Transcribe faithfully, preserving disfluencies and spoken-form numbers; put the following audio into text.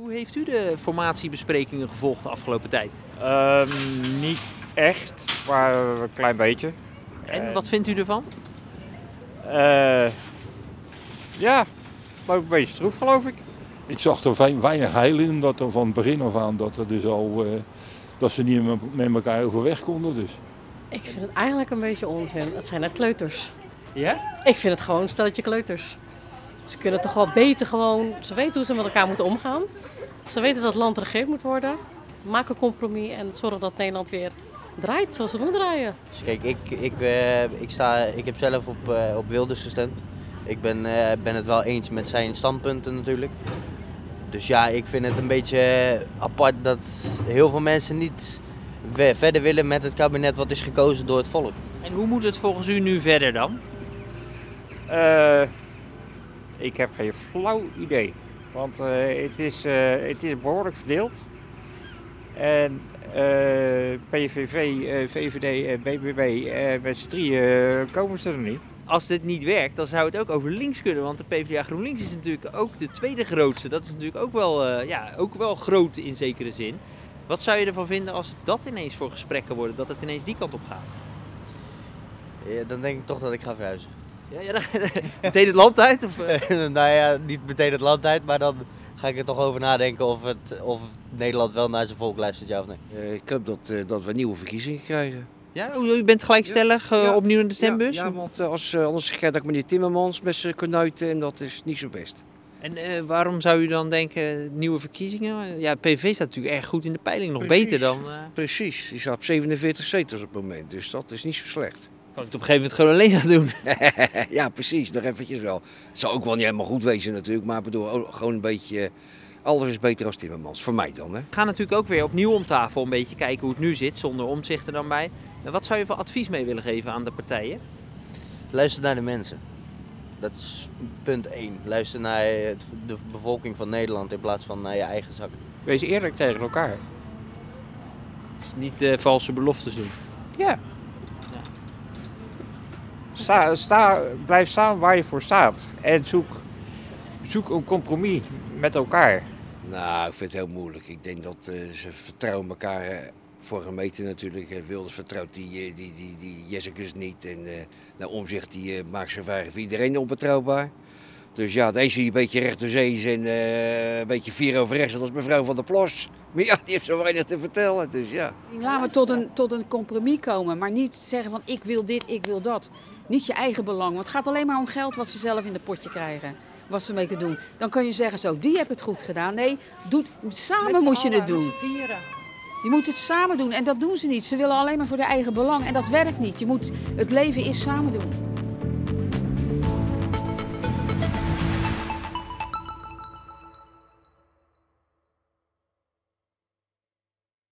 Hoe heeft u de formatiebesprekingen gevolgd de afgelopen tijd? Uh, niet echt, maar een klein beetje. En uh, wat vindt u ervan? Uh, ja, maar een beetje stroef, geloof ik. Ik zag er weinig heil in, dat er van het begin af aan dat, er dus al, uh, dat ze niet met elkaar overweg konden. Dus. Ik vind het eigenlijk een beetje onzin. Het zijn net kleuters. Ja? Ik vind het gewoon een stelletje kleuters. Ze kunnen toch wel beter gewoon, ze weten hoe ze met elkaar moeten omgaan. Ze weten dat het land regeerd moet worden. Maak een compromis en zorg dat Nederland weer draait zoals het moet draaien. Dus kijk, ik, ik, uh, ik, sta, ik heb zelf op, uh, op Wilders gestemd. Ik ben, uh, ben het wel eens met zijn standpunten natuurlijk. Dus ja, ik vind het een beetje apart dat heel veel mensen niet verder willen met het kabinet wat is gekozen door het volk. En hoe moet het volgens u nu verder dan? Uh, ik heb geen flauw idee, want uh, het, is, uh, het is behoorlijk verdeeld. En uh, P V V, uh, V V D en B B B uh, met z'n drieën uh, komen ze er niet. Als dit niet werkt, dan zou het ook over links kunnen, want de PvdA GroenLinks is natuurlijk ook de tweede grootste. Dat is natuurlijk ook wel, uh, ja, ook wel groot in zekere zin. Wat zou je ervan vinden als dat ineens voor gesprekken worden, dat het ineens die kant op gaat? Ja, dan denk ik toch dat ik ga verhuizen. Ja, ja, dan, meteen het land uit? Of? Nou ja, niet meteen het land uit, maar dan ga ik er toch over nadenken of, het, of Nederland wel naar zijn volk luistert, ja of nee. Ik hoop dat, dat we nieuwe verkiezingen krijgen. Ja, u bent gelijkstellig ja, ja, opnieuw in de stembus? Ja, ja, want als, anders krijg ik meneer Timmermans met zijn konuiten en dat is niet zo best. En uh, waarom zou u dan denken, nieuwe verkiezingen? Ja, P V staat natuurlijk erg goed in de peiling, nog precies, beter dan... Uh... Precies, die staat op zevenenveertig zetels op het moment, dus dat is niet zo slecht. Kan ik het op een gegeven moment gewoon alleen doen? Ja, precies, nog eventjes wel. Het zou ook wel niet helemaal goed wezen natuurlijk, maar ik bedoel, gewoon een beetje... Alles is beter als Timmermans, voor mij dan. Hè? We gaan natuurlijk ook weer opnieuw om tafel een beetje kijken hoe het nu zit, zonder Omtzigt er dan bij. En wat zou je voor advies mee willen geven aan de partijen? Luister naar de mensen. Dat is punt één. Luister naar de bevolking van Nederland in plaats van naar je eigen zak. Wees eerlijk tegen elkaar. Dus niet uh, valse beloftes doen. Ja. ja. Sta, sta, blijf staan waar je voor staat. En zoek, zoek een compromis met elkaar. Nou, ik vind het heel moeilijk. Ik denk dat uh, ze vertrouwen elkaar... Uh, Voor een meter natuurlijk. Wilders vertrouwt die, die, die, die Jessicus niet. En uh, nou, Omtzigt die uh, maakt zijn vragen voor iedereen onbetrouwbaar. Dus ja, deze die een beetje recht door zee is en uh, een beetje vier over rechts, dat was mevrouw van der Plos. Maar ja, die heeft zo weinig te vertellen. Dus ja. Laten we tot een, tot een compromis komen, maar niet zeggen van ik wil dit, ik wil dat. Niet je eigen belang, want het gaat alleen maar om geld wat ze zelf in de potje krijgen. Wat ze mee kunnen doen. Dan kun je zeggen zo, die hebben het goed gedaan. Nee, doet, samen moet je het doen. Je moet het samen doen en dat doen ze niet. Ze willen alleen maar voor hun eigen belang en dat werkt niet. Je moet, het leven is samen doen.